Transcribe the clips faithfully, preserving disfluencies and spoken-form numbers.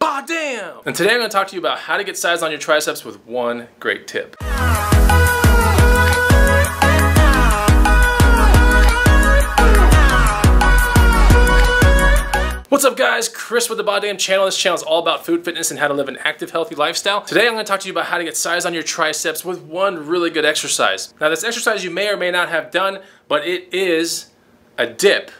BODDAMN! And today I'm going to talk to you about how to get size on your triceps with one great tip. What's up guys, Chris with the BODDAMN channel. This channel is all about food, fitness, and how to live an active, healthy lifestyle. Today I'm gonna talk to you about how to get size on your triceps with one really good exercise. Now this exercise you may or may not have done, but it is a dip.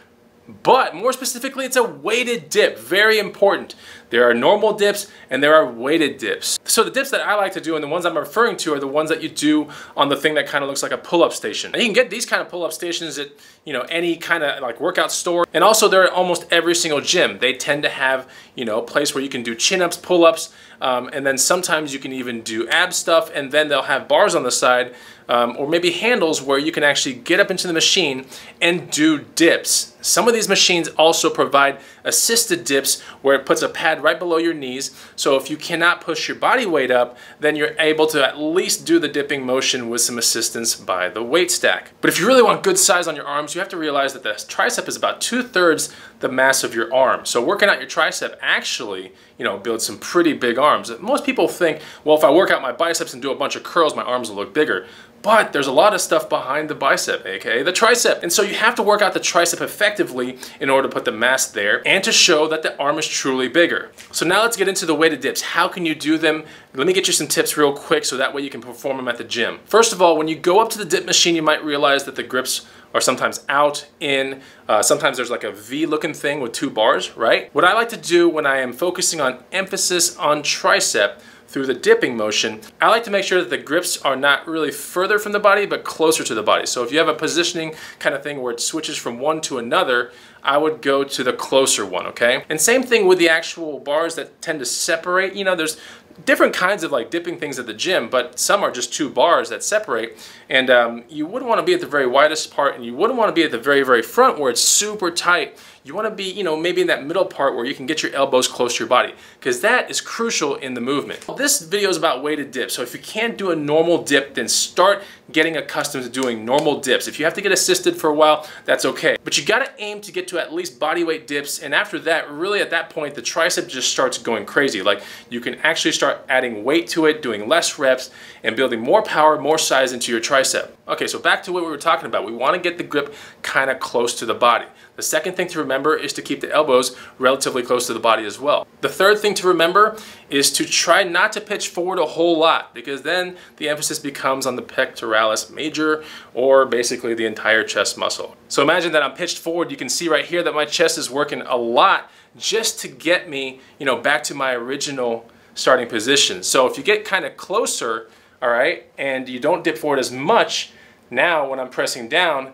But more specifically, it's a weighted dip, very important. There are normal dips and there are weighted dips. So the dips that I like to do and the ones I'm referring to are the ones that you do on the thing that kind of looks like a pull-up station. And you can get these kind of pull-up stations at, you know, any kind of like workout store. And also they're at almost every single gym. They tend to have, you know, a place where you can do chin-ups, pull-ups, um, and then sometimes you can even do ab stuff, and then they'll have bars on the side um, or maybe handles where you can actually get up into the machine and do dips. Some of these machines also provide assisted dips where it puts a pad right below your knees, so if you cannot push your body weight up, then you're able to at least do the dipping motion with some assistance by the weight stack. But if you really want good size on your arms, you have to realize that the tricep is about two-thirds the mass of your arm. So working out your tricep actually, you know, builds some pretty big arms. Most people think, well, if I work out my biceps and do a bunch of curls, my arms will look bigger. But there's a lot of stuff behind the bicep, aka the tricep. And so you have to work out the tricep effectively in order to put the mass there and to show that the arm is truly bigger. So now let's get into the weighted dips. How can you do them? Let me get you some tips real quick so that way you can perform them at the gym. First of all, when you go up to the dip machine, you might realize that the grips are sometimes out, in, uh, sometimes there's like a V looking thing with two bars, right? What I like to do when I am focusing on emphasis on tricep through the dipping motion, I like to make sure that the grips are not really further from the body, but closer to the body. So if you have a positioning kind of thing where it switches from one to another, I would go to the closer one, okay? And same thing with the actual bars that tend to separate. You know, there's different kinds of like dipping things at the gym, but some are just two bars that separate, and um, you wouldn't want to be at the very widest part, and you wouldn't want to be at the very very front where it's super tight. You want to be, you know, maybe in that middle part where you can get your elbows close to your body, because that is crucial in the movement. This video is about weighted dips, so if you can't do a normal dip, then start getting accustomed to doing normal dips. If you have to get assisted for a while, that's okay, but you got to aim to get to at least body weight dips, and after that, really at that point, the tricep just starts going crazy. Like, you can actually start adding weight to it, doing less reps, and building more power, more size into your tricep. Okay, so back to what we were talking about. We want to get the grip kind of close to the body. The second thing to remember is to keep the elbows relatively close to the body as well. The third thing to remember is to try not to pitch forward a whole lot, because then the emphasis becomes on the pectoralis major, or basically the entire chest muscle. So imagine that I'm pitched forward. You can see right here that my chest is working a lot just to get me, you know, back to my original starting position. So if you get kind of closer, all right, and you don't dip forward as much, now when I'm pressing down,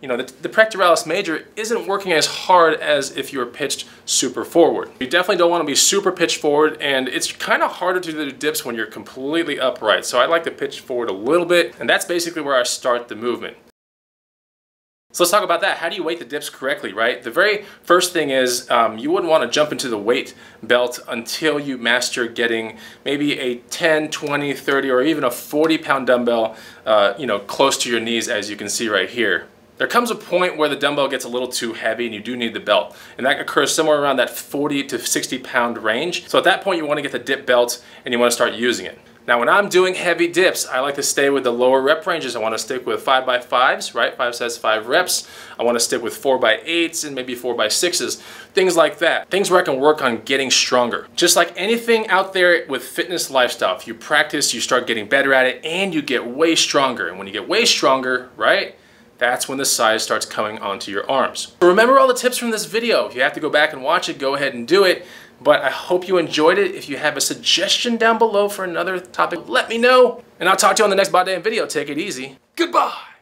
you know, the, the pectoralis major isn't working as hard as if you were pitched super forward. You definitely don't want to be super pitched forward, and it's kind of harder to do dips when you're completely upright. So I like to pitch forward a little bit, and that's basically where I start the movement. So let's talk about that. How do you weight the dips correctly, right? The very first thing is um, you wouldn't want to jump into the weight belt until you master getting maybe a ten, twenty, thirty, or even a forty pound dumbbell, uh, you know, close to your knees, as you can see right here. There comes a point where the dumbbell gets a little too heavy and you do need the belt. And that occurs somewhere around that forty to sixty pound range. So at that point, you want to get the dip belt and you want to start using it. Now when I'm doing heavy dips, I like to stay with the lower rep ranges. I want to stick with five by fives, right? Five sets, five reps. I want to stick with four by eights and maybe four by sixes, things like that. Things where I can work on getting stronger. Just like anything out there with fitness lifestyle, if you practice, you start getting better at it and you get way stronger. And when you get way stronger, right? That's when the size starts coming onto your arms. So remember all the tips from this video. If you have to go back and watch it, go ahead and do it. But I hope you enjoyed it. If you have a suggestion down below for another topic, let me know. And I'll talk to you on the next BODDAMN video. Take it easy. Goodbye.